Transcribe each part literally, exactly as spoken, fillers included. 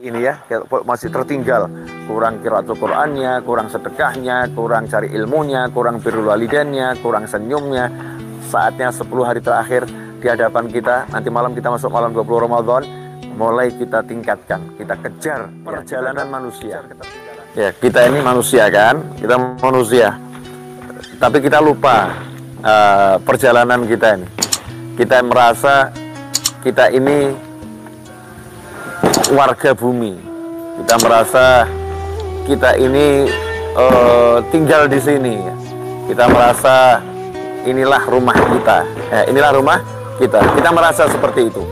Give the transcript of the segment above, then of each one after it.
Ini ya, masih tertinggal, kurang qiraatul Qur'annya, kurang sedekahnya, kurang cari ilmunya, kurang birrul walidainnya, kurang senyumnya. Saatnya sepuluh hari terakhir di hadapan kita, nanti malam kita masuk malam dua puluh Ramadhan, mulai kita tingkatkan, kita kejar perjalanan ya, manusia. Ya, kita ini manusia kan, kita manusia, tapi kita lupa uh, perjalanan kita ini. Kita merasa kita ini warga bumi, kita merasa kita ini uh, tinggal di sini, kita merasa inilah rumah kita, eh, inilah rumah kita, kita merasa seperti itu.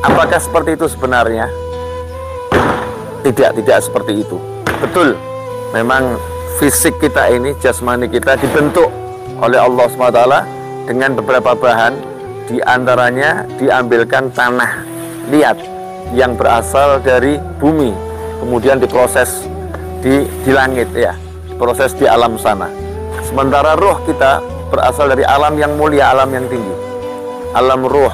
Apakah seperti itu sebenarnya? Tidak, tidak seperti itu. Betul, memang fisik kita ini, jasmani kita dibentuk oleh Allah subhanahu wa taala dengan beberapa bahan, diantaranya diambilkan tanah liat yang berasal dari bumi, kemudian diproses di, di langit ya, proses di alam sana. Sementara ruh kita berasal dari alam yang mulia, alam yang tinggi, alam ruh.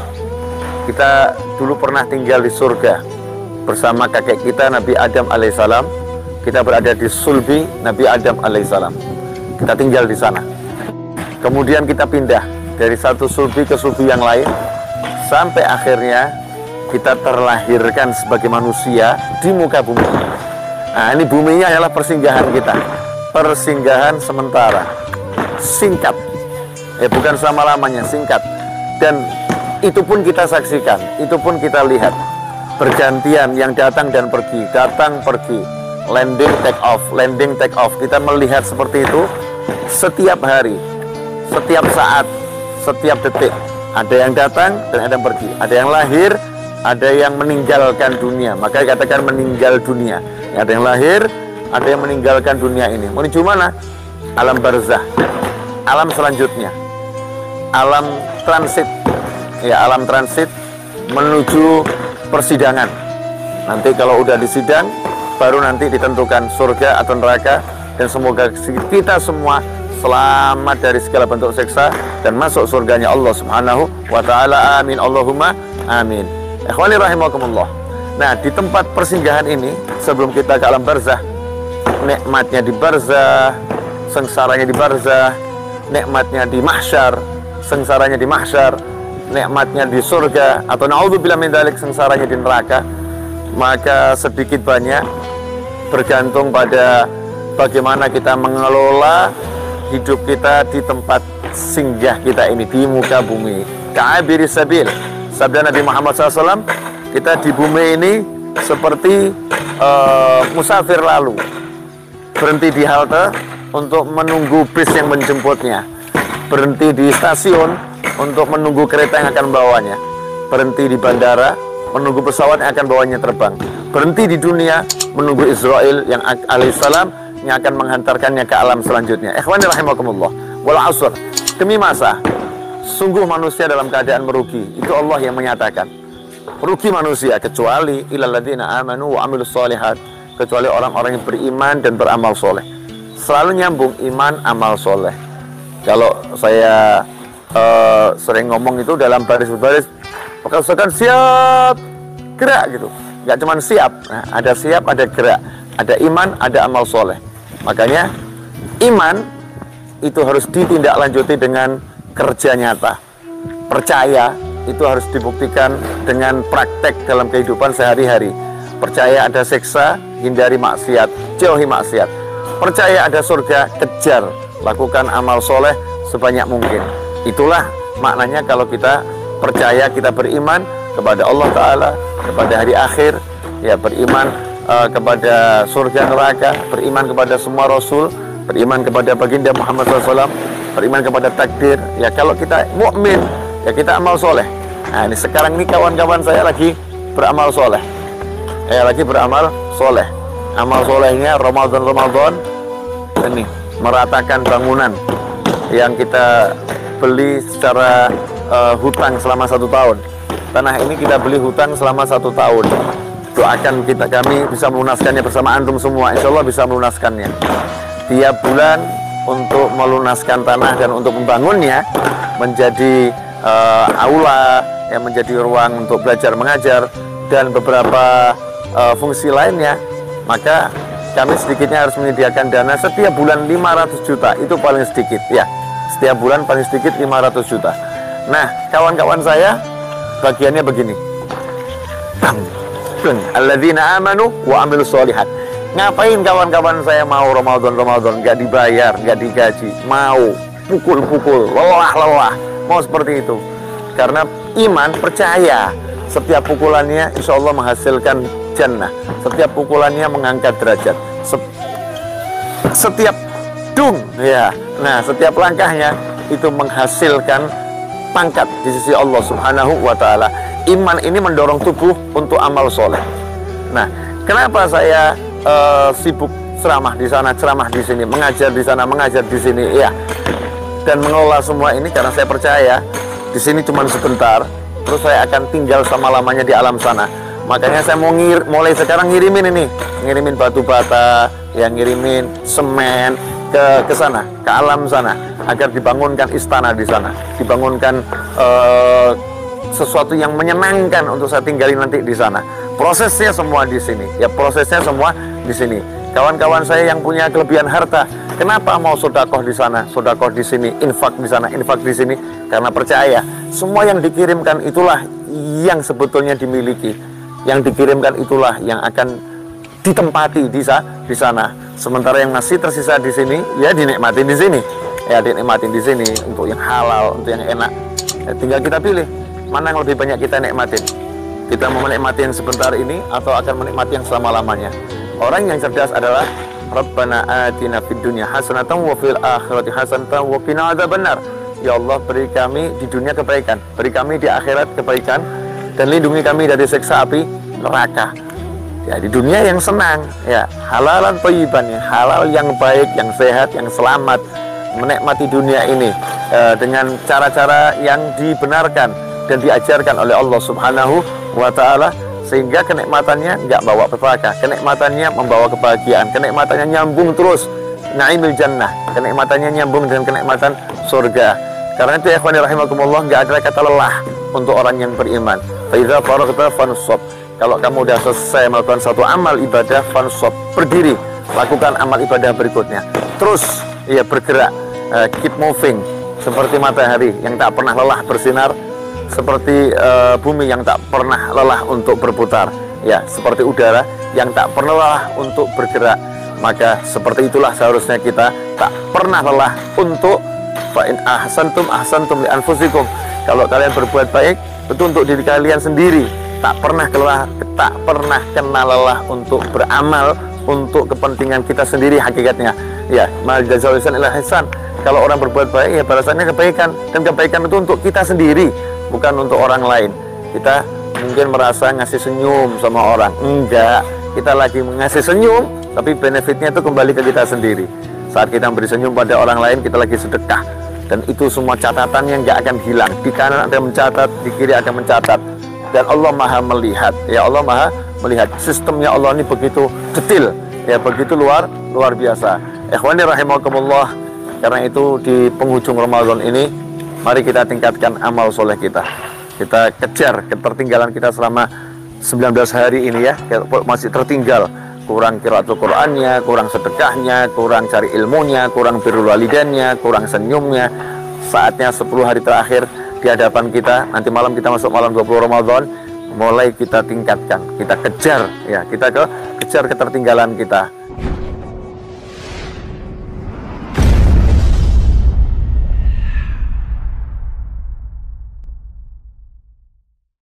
Kita dulu pernah tinggal di surga bersama kakek kita Nabi Adam alaihissalam. Kita berada di sulbi Nabi Adam alaihissalam. Kita tinggal di sana. Kemudian kita pindah dari satu sulbi ke sulbi yang lain sampai akhirnya kita terlahirkan sebagai manusia di muka bumi. Nah, ini buminya adalah persinggahan kita, persinggahan sementara, singkat, ya bukan selama-lamanya, singkat. Dan itu pun kita saksikan, itu pun kita lihat, bergantian yang datang dan pergi, datang pergi, landing take off, landing take off. Kita melihat seperti itu setiap hari, setiap saat, setiap detik. Ada yang datang dan ada yang pergi, ada yang lahir, ada yang meninggalkan dunia, maka dikatakan meninggal dunia. Ada yang lahir, ada yang meninggalkan dunia ini. Menuju mana? Alam barzah, alam selanjutnya, alam transit, ya alam transit menuju persidangan. Nanti kalau udah disidang, baru nanti ditentukan surga atau neraka. Dan semoga kita semua selamat dari segala bentuk siksa dan masuk surganya Allah Subhanahu wa Ta'ala. Amin, Allahumma amin. Ikhwani rahimakumullah. Nah, di tempat persinggahan ini, sebelum kita ke alam barzah, nikmatnya di barzah, sengsaranya di barzah, nikmatnya di mahsyar, sengsaranya di mahsyar, nikmatnya di surga, atau na'udzubillah min dzalik, sengsaranya di neraka. Maka sedikit banyak bergantung pada bagaimana kita mengelola hidup kita di tempat singgah kita ini, di muka bumi. Ka'abiri sabil, sabda Nabi Muhammad shallallahu alaihi wasallam, kita di bumi ini seperti uh, musafir lalu, berhenti di halte untuk menunggu bis yang menjemputnya, berhenti di stasiun untuk menunggu kereta yang akan membawanya, berhenti di bandara menunggu pesawat yang akan bawanya terbang, berhenti di dunia menunggu Israel yang alaihissalam yang akan menghantarkannya ke alam selanjutnya. Ikhwani rahimakumullah. Wal asr, demi masa, sungguh manusia dalam keadaan merugi. Itu Allah yang menyatakan rugi manusia, kecuali illalladzina amanu wa amilus sholihat, kecuali orang-orang yang beriman dan beramal soleh. Selalu nyambung iman, amal soleh. Kalau saya uh, sering ngomong itu dalam baris-baris, maka usahakan siap gerak gitu. Gak cuma siap, nah, ada siap, ada gerak, ada iman, ada amal soleh. Makanya iman itu harus ditindaklanjuti dengan kerja nyata. Percaya itu harus dibuktikan dengan praktek dalam kehidupan sehari-hari. Percaya ada siksa, hindari maksiat, jauhi maksiat. Percaya ada surga, kejar, lakukan amal soleh sebanyak mungkin. Itulah maknanya kalau kita percaya, kita beriman kepada Allah Ta'ala, kepada hari akhir, ya beriman uh, kepada surga neraka, beriman kepada semua Rasul, beriman kepada baginda Muhammad shallallahu alaihi wasallam, beriman kepada takdir. Ya kalau kita mukmin, ya kita amal soleh. Nah, ini sekarang ini kawan-kawan saya lagi beramal soleh, ya lagi beramal soleh. Amal solehnya Ramadan-Ramadan ini meratakan bangunan yang kita beli secara uh, hutang selama satu tahun. Tanah ini kita beli hutang selama satu tahun. Doakan kita kami bisa melunaskannya bersama antum semua. Insya Allah bisa melunaskannya. Tiap bulan untuk melunaskan tanah dan untuk membangunnya menjadi uh, aula, yang menjadi ruang untuk belajar mengajar, dan beberapa uh, fungsi lainnya, maka kami sedikitnya harus menyediakan dana setiap bulan lima ratus juta. Itu paling sedikit ya, setiap bulan paling sedikit lima ratus juta. Nah, kawan-kawan saya bagiannya begini. Alladzina amanu wa amilus sholihat. Ngapain kawan-kawan saya mau Ramadan Ramadan nggak dibayar, nggak digaji, mau pukul-pukul, lelah-lelah, mau seperti itu? Karena iman, percaya setiap pukulannya insya Allah menghasilkan jannah, setiap pukulannya mengangkat derajat, setiap dung ya, nah setiap langkahnya itu menghasilkan pangkat di sisi Allah Subhanahu wa Ta'ala. Iman ini mendorong tubuh untuk amal soleh. Nah, kenapa saya Uh, sibuk ceramah di sana, ceramah di sini, mengajar di sana, mengajar di sini, ya, dan mengelola semua ini? Karena saya percaya di sini cuma sebentar, terus saya akan tinggal selama-lamanya di alam sana. Makanya saya mau ngir, mulai sekarang ngirimin ini, ngirimin batu bata, ya, ngirimin semen ke ke sana, ke alam sana, agar dibangunkan istana di sana, dibangunkan uh, sesuatu yang menyenangkan untuk saya tinggalin nanti di sana. Prosesnya semua di sini, ya, prosesnya semua di sini. Kawan-kawan saya yang punya kelebihan harta, kenapa mau sodakoh di sana, sodakoh di sini, infak di sana, infak di sini? Karena percaya semua yang dikirimkan itulah yang sebetulnya dimiliki, yang dikirimkan itulah yang akan ditempati di di sana. Sementara yang masih tersisa di sini, ya dinikmatin di sini, ya dinikmatin di sini untuk yang halal, untuk yang enak. Ya, tinggal kita pilih mana yang lebih banyak kita nikmatin. Kita mau menikmati yang sebentar ini atau akan menikmati yang selama-lamanya? Orang yang cerdas adalah Rabbana atina fid dunya hasanatan wa fil akhirati hasanatan wa qina adzaban nar. Ya Allah, beri kami di dunia kebaikan, beri kami di akhirat kebaikan, dan lindungi kami dari siksa api neraka. Ya, di dunia yang senang, ya, halalan thayyiban, halal yang baik, yang sehat, yang selamat, menikmati dunia ini eh, dengan cara-cara yang dibenarkan dan diajarkan oleh Allah Subhanahu wa Ta'ala, sehingga kenikmatannya nggak bawa petaka, kenikmatannya membawa kebahagiaan, kenikmatannya nyambung terus, naimil jannah, kenikmatannya nyambung dengan kenikmatan surga. Karena itu ya ikhwani rahimakumullah, nggak ada kata lelah untuk orang yang beriman. Faidza faraghta fansab. Kalau kamu udah selesai melakukan satu amal ibadah, fansab, berdiri, lakukan amal ibadah berikutnya. Terus ya bergerak, uh, keep moving, seperti matahari yang tak pernah lelah bersinar, seperti uh, bumi yang tak pernah lelah untuk berputar, ya, seperti udara yang tak pernah lelah untuk bergerak. Maka seperti itulah seharusnya kita, tak pernah lelah untuk fa'in ahsantum ahsantum li anfusikum. Kalau kalian berbuat baik, itu untuk diri kalian sendiri. Tak pernah lelah, tak pernah kena lelah untuk beramal untuk kepentingan kita sendiri hakikatnya. Ya, mal jazaa'ul ihsan illal ihsan. Kalau orang berbuat baik, ya balasannya kebaikan, dan kebaikan itu untuk kita sendiri, bukan untuk orang lain. Kita mungkin merasa ngasih senyum sama orang, enggak, kita lagi ngasih senyum, tapi benefitnya itu kembali ke kita sendiri. Saat kita memberi senyum pada orang lain, kita lagi sedekah, dan itu semua catatan yang nggak akan hilang. Di kanan ada mencatat, di kiri ada mencatat, dan Allah maha melihat, ya, Allah maha melihat. Sistemnya Allah ini begitu detail, ya, begitu luar luar biasa. Ikhwani rahimakumullah, karena itu di penghujung Ramadan ini, mari kita tingkatkan amal soleh kita. Kita kejar ketertinggalan kita selama sembilan belas hari ini, ya. Masih tertinggal, kurang qiraatul Qur'annya, kurang sedekahnya, kurang cari ilmunya, kurang birrul walidainnya, kurang senyumnya. Saatnya sepuluh hari terakhir di hadapan kita. Nanti malam kita masuk malam dua puluh Ramadan, mulai kita tingkatkan, kita kejar, ya, kita ke kejar ketertinggalan kita.